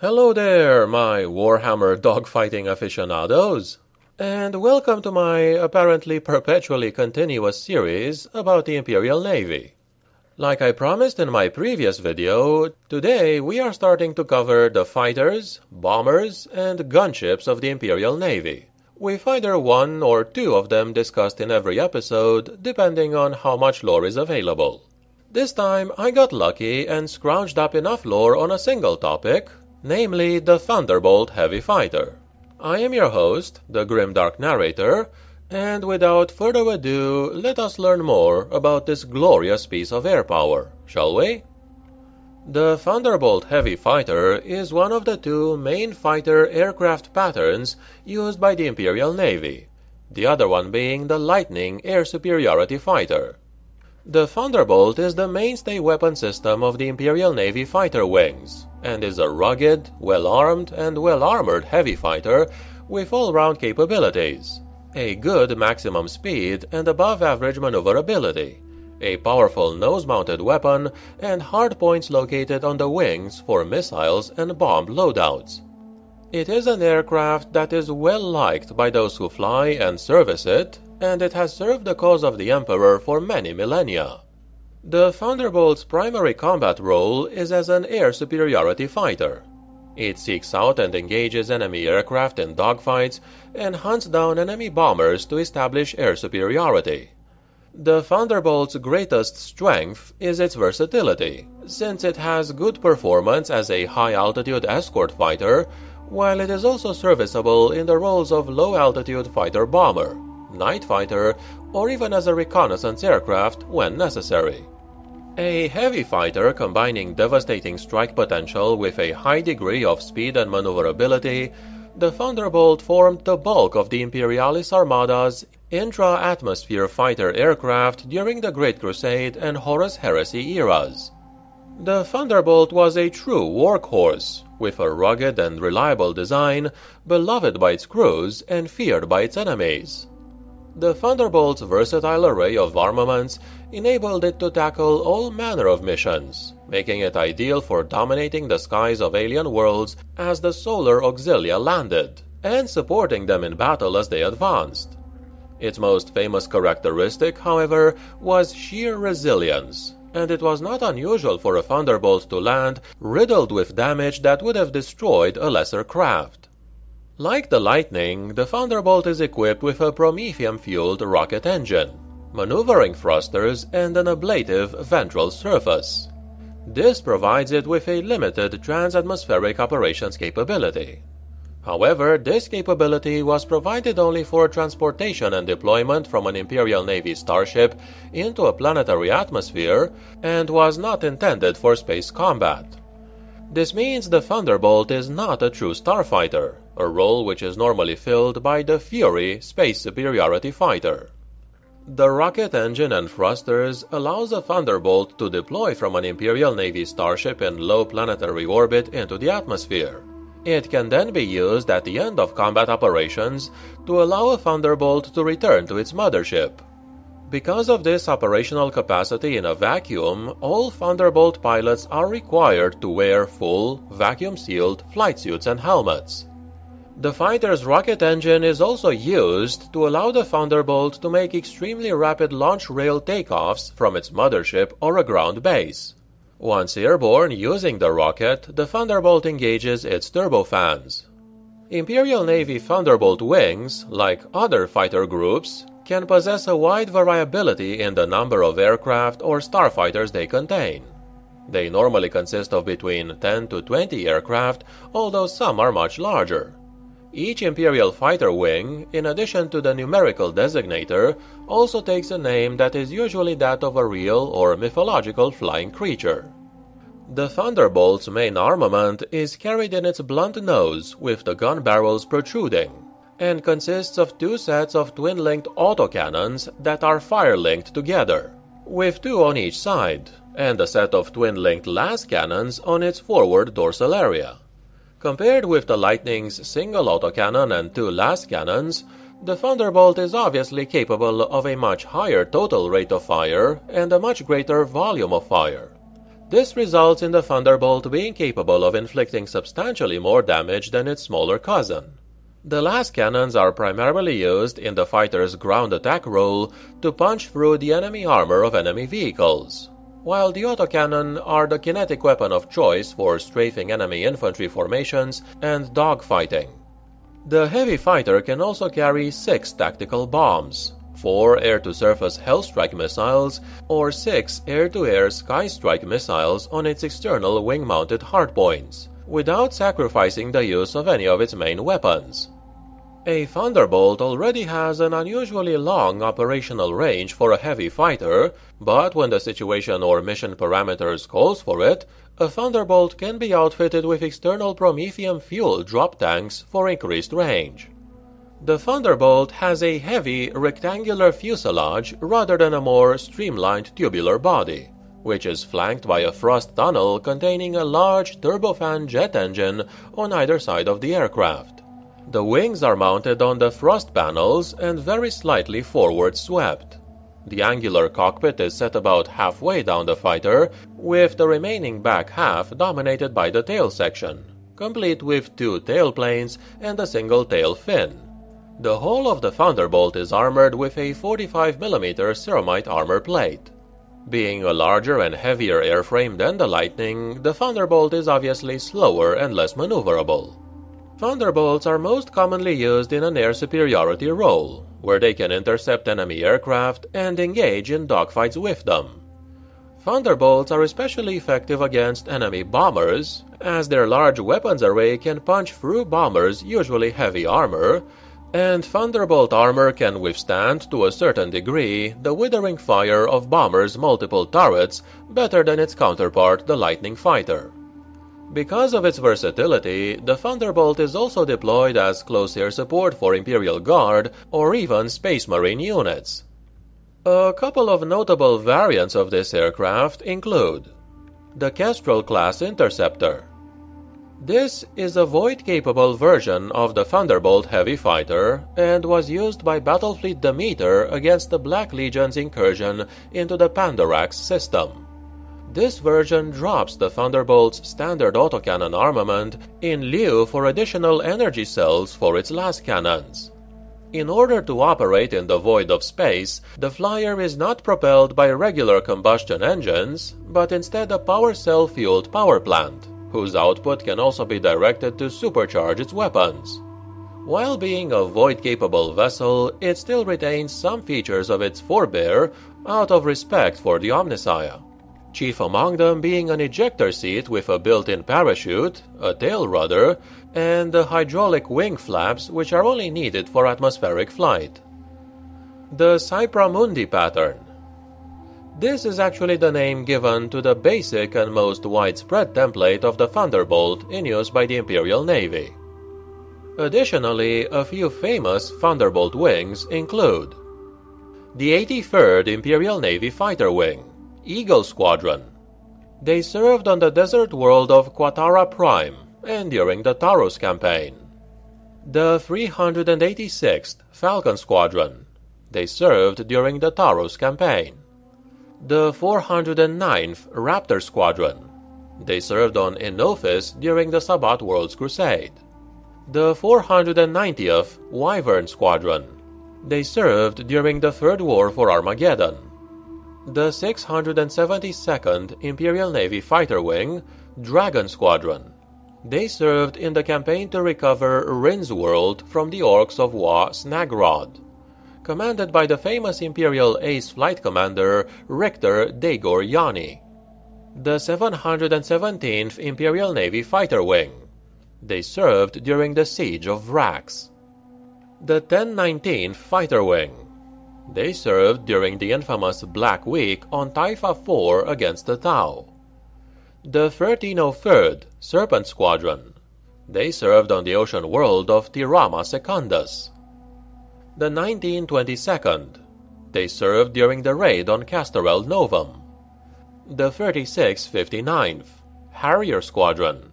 Hello there, my Warhammer dogfighting aficionados, and welcome to my apparently perpetually continuous series about the Imperial Navy. Like I promised in my previous video, today we are starting to cover the fighters, bombers, and gunships of the Imperial Navy, with either one or two of them discussed in every episode, depending on how much lore is available. This time I got lucky and scrounged up enough lore on a single topic, namely the Thunderbolt Heavy Fighter. I am your host, the Grimdark Narrator, and without further ado, let us learn more about this glorious piece of air power, shall we? The Thunderbolt Heavy Fighter is one of the two main fighter aircraft patterns used by the Imperial Navy, the other one being the Lightning Air Superiority Fighter. The Thunderbolt is the mainstay weapon system of the Imperial Navy fighter wings, and is a rugged, well-armed and well-armored heavy fighter with all-round capabilities, a good maximum speed and above-average maneuverability, a powerful nose-mounted weapon and hardpoints located on the wings for missiles and bomb loadouts. It is an aircraft that is well-liked by those who fly and service it, and it has served the cause of the Emperor for many millennia. The Thunderbolt's primary combat role is as an air superiority fighter. It seeks out and engages enemy aircraft in dogfights and hunts down enemy bombers to establish air superiority. The Thunderbolt's greatest strength is its versatility, since it has good performance as a high-altitude escort fighter, while it is also serviceable in the roles of low-altitude fighter-bomber, night fighter, or even as a reconnaissance aircraft when necessary. A heavy fighter combining devastating strike potential with a high degree of speed and maneuverability, the Thunderbolt formed the bulk of the Imperialis Armada's intra-atmosphere fighter aircraft during the Great Crusade and Horus Heresy eras. The Thunderbolt was a true workhorse, with a rugged and reliable design, beloved by its crews and feared by its enemies. The Thunderbolt's versatile array of armaments enabled it to tackle all manner of missions, making it ideal for dominating the skies of alien worlds as the Solar Auxilia landed, and supporting them in battle as they advanced. Its most famous characteristic, however, was sheer resilience, and it was not unusual for a Thunderbolt to land riddled with damage that would have destroyed a lesser craft. Like the Lightning, the Thunderbolt is equipped with a Promethium-fueled rocket engine, maneuvering thrusters, and an ablative ventral surface. This provides it with a limited transatmospheric operations capability. However, this capability was provided only for transportation and deployment from an Imperial Navy starship into a planetary atmosphere, and was not intended for space combat. This means the Thunderbolt is not a true starfighter, a role which is normally filled by the Fury space superiority fighter. The rocket engine and thrusters allows a Thunderbolt to deploy from an Imperial Navy starship in low planetary orbit into the atmosphere. It can then be used at the end of combat operations to allow a Thunderbolt to return to its mothership. Because of this operational capacity in a vacuum, all Thunderbolt pilots are required to wear full, vacuum-sealed flight suits and helmets. The fighter's rocket engine is also used to allow the Thunderbolt to make extremely rapid launch rail takeoffs from its mothership or a ground base. Once airborne using the rocket, the Thunderbolt engages its turbofans. Imperial Navy Thunderbolt wings, like other fighter groups, can possess a wide variability in the number of aircraft or starfighters they contain. They normally consist of between 10 to 20 aircraft, although some are much larger. Each Imperial fighter wing, in addition to the numerical designator, also takes a name that is usually that of a real or mythological flying creature. The Thunderbolt's main armament is carried in its blunt nose, with the gun barrels protruding, and consists of two sets of twin-linked autocannons that are fire-linked together, with two on each side, and a set of twin-linked las cannons on its forward dorsal area. Compared with the Lightning's single autocannon and two las cannons, the Thunderbolt is obviously capable of a much higher total rate of fire and a much greater volume of fire. This results in the Thunderbolt being capable of inflicting substantially more damage than its smaller cousin. The last cannons are primarily used in the fighter's ground attack role to punch through the enemy armor of enemy vehicles, while the autocannon are the kinetic weapon of choice for strafing enemy infantry formations and dogfighting. The heavy fighter can also carry 6 tactical bombs, 4 air-to-surface Hellstrike missiles, or 6 air-to-air Skystrike missiles on its external wing-mounted hardpoints, without sacrificing the use of any of its main weapons. A Thunderbolt already has an unusually long operational range for a heavy fighter, but when the situation or mission parameters calls for it, a Thunderbolt can be outfitted with external Promethium fuel drop tanks for increased range. The Thunderbolt has a heavy, rectangular fuselage rather than a more streamlined tubular body, which is flanked by a thrust tunnel containing a large turbofan jet engine on either side of the aircraft. The wings are mounted on the thrust panels and very slightly forward swept. The angular cockpit is set about halfway down the fighter, with the remaining back half dominated by the tail section, complete with 2 tail planes and a single tail fin. The whole of the Thunderbolt is armored with a 45mm ceramite armor plate. Being a larger and heavier airframe than the Lightning, the Thunderbolt is obviously slower and less maneuverable. Thunderbolts are most commonly used in an air superiority role, where they can intercept enemy aircraft and engage in dogfights with them. Thunderbolts are especially effective against enemy bombers, as their large weapons array can punch through bombers' usually heavy armor, and Thunderbolt armor can withstand, to a certain degree, the withering fire of bombers' multiple turrets better than its counterpart, the Lightning Fighter. Because of its versatility, the Thunderbolt is also deployed as close air support for Imperial Guard or even Space Marine units. A couple of notable variants of this aircraft include the Kestrel-class interceptor. This is a void-capable version of the Thunderbolt Heavy Fighter and was used by Battlefleet Demeter against the Black Legion's incursion into the Pandorax system. This version drops the Thunderbolt's standard autocannon armament in lieu for additional energy cells for its last cannons. In order to operate in the void of space, the flyer is not propelled by regular combustion engines, but instead a power cell-fueled power plant, whose output can also be directed to supercharge its weapons. While being a void-capable vessel, it still retains some features of its forebear out of respect for the Omnissiah, chief among them being an ejector seat with a built-in parachute, a tail rudder, and the hydraulic wing flaps which are only needed for atmospheric flight. The Cypramundi pattern. This is actually the name given to the basic and most widespread template of the Thunderbolt in use by the Imperial Navy. Additionally, a few famous Thunderbolt wings include the 83rd Imperial Navy Fighter Wing, Eagle Squadron. They served on the desert world of Quatara Prime and during the Taros campaign. The 386th Falcon Squadron. They served during the Taros campaign. The 409th Raptor Squadron. They served on Inophis during the Sabbat Worlds Crusade. The 490th Wyvern Squadron. They served during the Third War for Armageddon. The 672nd Imperial Navy Fighter Wing, Dragon Squadron. They served in the campaign to recover Rin's World from the orcs of Wa Snagrod, commanded by the famous Imperial Ace Flight Commander Richter Dagor Yanni. The 717th Imperial Navy Fighter Wing. They served during the Siege of Vrax. The 1019th Fighter Wing. They served during the infamous Black Week on Taifa IV against the Tau. The 1303rd Serpent Squadron. They served on the ocean world of Tirama Secundus. The 1922nd. They served during the raid on Castor El Novum. The 3659th Harrier Squadron.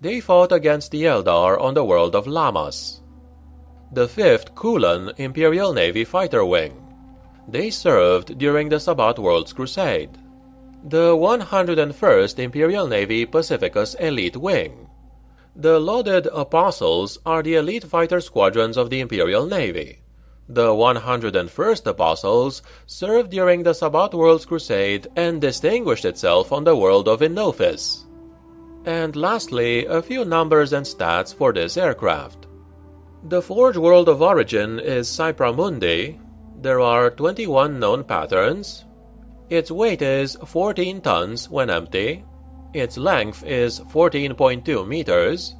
They fought against the Eldar on the world of Lamas. The 5th Kulan Imperial Navy Fighter Wing. They served during the Sabbat Worlds Crusade. the 101st Imperial Navy Pacificus Elite Wing. The Lauded Apostles are the elite fighter squadrons of the Imperial Navy. The 101st Apostles served during the Sabbat Worlds Crusade and distinguished itself on the world of Inophis. And lastly, a few numbers and stats for this aircraft. The Forge world of origin is Cypramundi. There are 21 known patterns. Its weight is 14 tons when empty. Its length is 14.2 meters.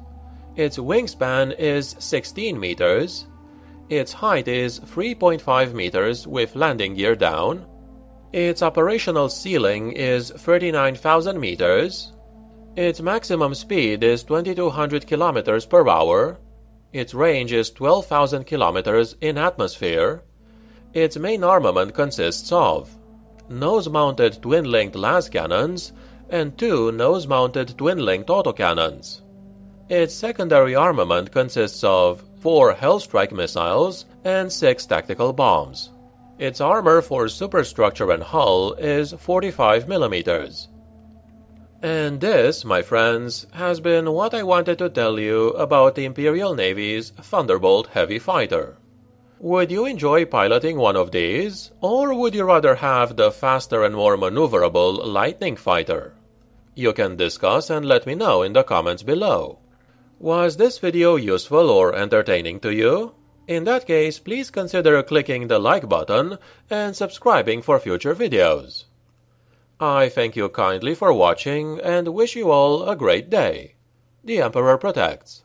Its wingspan is 16 meters. Its height is 3.5 meters with landing gear down. Its operational ceiling is 39,000 meters. Its maximum speed is 2200 kilometers per hour. Its range is 12,000 kilometers in atmosphere. Its main armament consists of nose-mounted twin-linked las cannons and two nose-mounted twin-linked autocannons. Its secondary armament consists of 4 Hellstrike missiles and 6 tactical bombs. Its armor for superstructure and hull is 45 millimeters. And this, my friends, has been what I wanted to tell you about the Imperial Navy's Thunderbolt Heavy Fighter. Would you enjoy piloting one of these, or would you rather have the faster and more maneuverable Lightning Fighter? You can discuss and let me know in the comments below. Was this video useful or entertaining to you? In that case, please consider clicking the like button and subscribing for future videos. I thank you kindly for watching and wish you all a great day. The Emperor protects.